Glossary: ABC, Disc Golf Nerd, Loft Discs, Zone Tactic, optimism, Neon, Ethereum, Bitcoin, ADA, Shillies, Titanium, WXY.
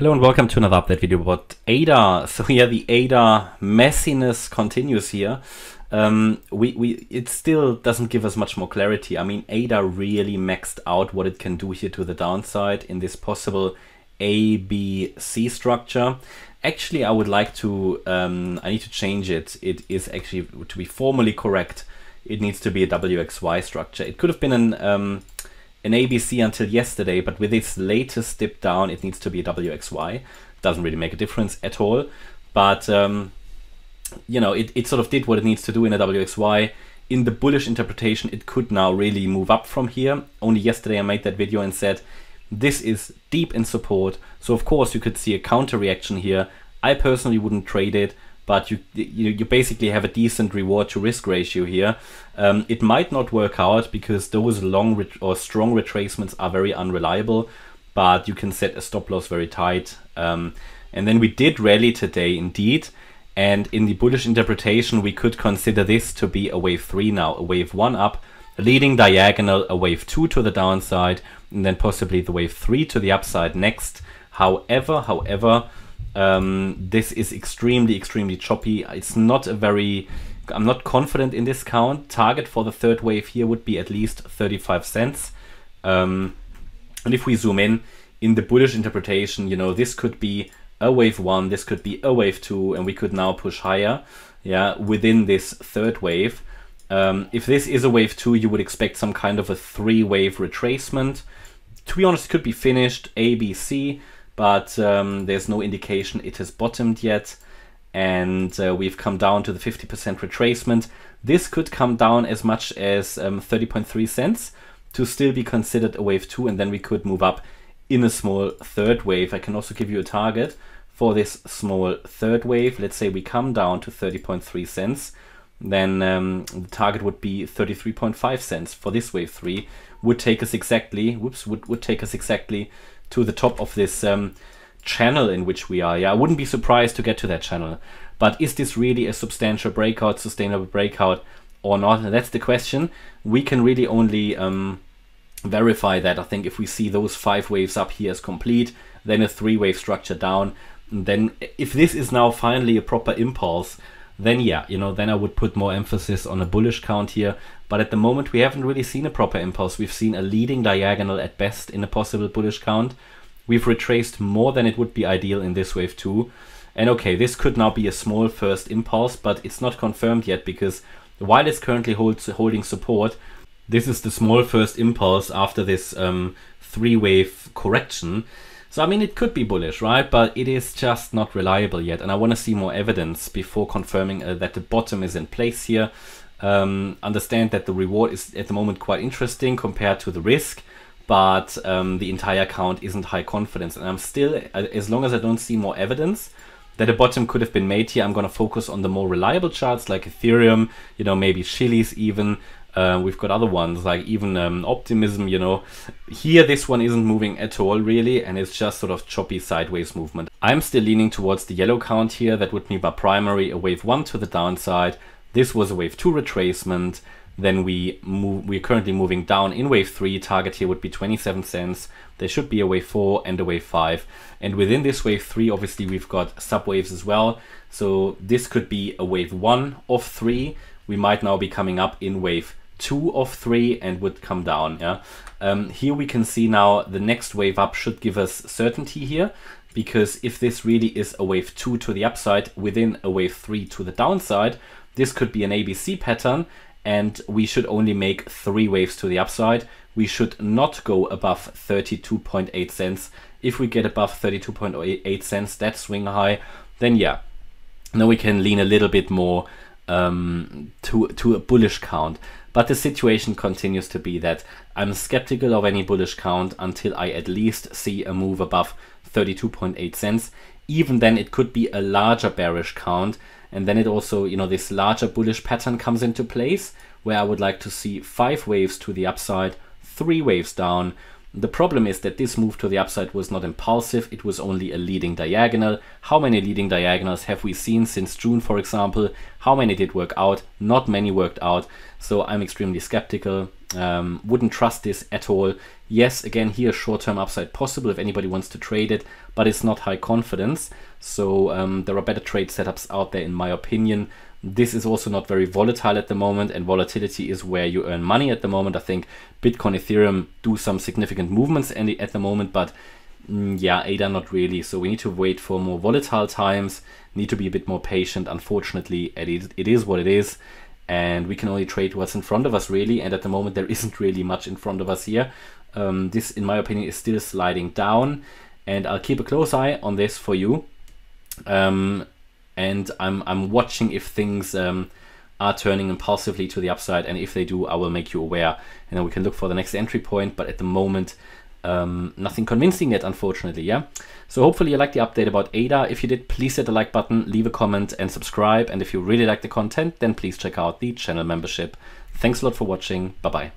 Hello and welcome to another update video about ADA. So yeah, the ADA messiness continues here. It still doesn't give us much more clarity. I mean, ADA really maxed out what it can do here to the downside in this possible ABC structure. Actually, I would like to, I need to change it. It is actually, to be formally correct, it needs to be a WXY structure. It could have been an ABC until yesterday, but with its latest dip down, it needs to be a WXY. Doesn't really make a difference at all, but you know, it sort of did what it needs to do in a WXY. In the bullish interpretation, it could now really move up from here. Only yesterday I made that video and said, this is deep in support. So of course you could see a counter reaction here. I personally wouldn't trade it, but you basically have a decent reward to risk ratio here. It might not work out because those long or strong retracements are very unreliable, but you can set a stop loss very tight. And then we did rally today indeed. And in the bullish interpretation, we could consider this to be a wave 3 now, a wave 1 up, leading diagonal, a wave 2 to the downside, and then possibly the wave 3 to the upside next. However, this is extremely choppy. It's not a very, I'm not confident in this count. Target for the third wave here would be at least 35 cents. And if we zoom in the bullish interpretation, you know, this could be a wave 1, this could be a wave 2, and we could now push higher, yeah, within this third wave. If this is a wave 2, you would expect some kind of a 3-wave retracement. To be honest, it could be finished ABC, but there's no indication it has bottomed yet, and we've come down to the 50% retracement. This could come down as much as 30.3 cents to still be considered a wave 2, and then we could move up in a small third wave. I can also give you a target for this small third wave. Let's say we come down to 30.3 cents. Then the target would be 33.5 cents for this wave 3. Would take us exactly, would take us exactly to the top of this channel in which we are. Yeah, I wouldn't be surprised to get to that channel. But is this really a substantial breakout, sustainable breakout or not? And that's the question. We can really only verify that, I think, if we see those 5 waves up here as complete, then a 3-wave structure down. And then if this is now finally a proper impulse, then yeah, you know, then I would put more emphasis on a bullish count here. But at the moment, we haven't really seen a proper impulse. We've seen a leading diagonal at best in a possible bullish count. We've retraced more than it would be ideal in this wave 2. And okay, this could now be a small first impulse, but it's not confirmed yet because while it's currently holding support, this is the small first impulse after this 3-wave correction. So, I mean, it could be bullish, right? But it is just not reliable yet. And I want to see more evidence before confirming that the bottom is in place here. Understand that the reward is at the moment quite interesting compared to the risk, but the entire count isn't high confidence. And I'm still, as long as I don't see more evidence that a bottom could have been made here, I'm going to focus on the more reliable charts like Ethereum, you know, maybe Shillies even. We've got other ones like even optimism, you know. Here this one isn't moving at all really, and it's just sort of choppy sideways movement. I'm still leaning towards the yellow count here. That would be my primary, a wave 1 to the downside. This was a wave 2 retracement. Then we're currently moving down in wave 3. Target here would be 27 cents. There should be a wave 4 and a wave 5. And within this wave 3, obviously we've got subwaves as well. So this could be a wave 1 of 3. We might now be coming up in wave 2 of 3 and would come down. Yeah, here we can see now the next wave up should give us certainty here, because if this really is a wave 2 to the upside within a wave 3 to the downside, this could be an ABC pattern, and we should only make 3 waves to the upside. We should not go above 32.8 cents. If we get above 32.8 cents, that swing high, then yeah, now we can lean a little bit more to a bullish count. But the situation continues to be that I'm skeptical of any bullish count until I at least see a move above 32.8 cents. Even then, it could be a larger bearish count. And then it also, you know, this larger bullish pattern comes into place where I would like to see 5 waves to the upside, 3 waves down, The problem is that this move to the upside was not impulsive, it was only a leading diagonal. How many leading diagonals have we seen since June, for example? How many did work out? Not many worked out, so I'm extremely skeptical. Wouldn't trust this at all. Yes, again, here short-term upside possible if anybody wants to trade it, but it's not high confidence, so there are better trade setups out there in my opinion. This is also not very volatile at the moment, and volatility is where you earn money at the moment. I think Bitcoin, Ethereum do some significant movements at the moment, but yeah, ADA not really. So we need to wait for more volatile times, need to be a bit more patient. Unfortunately, it is what it is, and we can only trade what's in front of us really, and at the moment there isn't really much in front of us here. This, in my opinion, is still sliding down, and I'll keep a close eye on this for you. And I'm watching if things are turning impulsively to the upside, and if they do, I will make you aware, and then we can look for the next entry point. But at the moment, nothing convincing yet, unfortunately. Yeah, so hopefully you like the update about ADA. If you did, please hit the like button, leave a comment and subscribe, and if you really like the content, then please check out the channel membership. Thanks a lot for watching. Bye bye.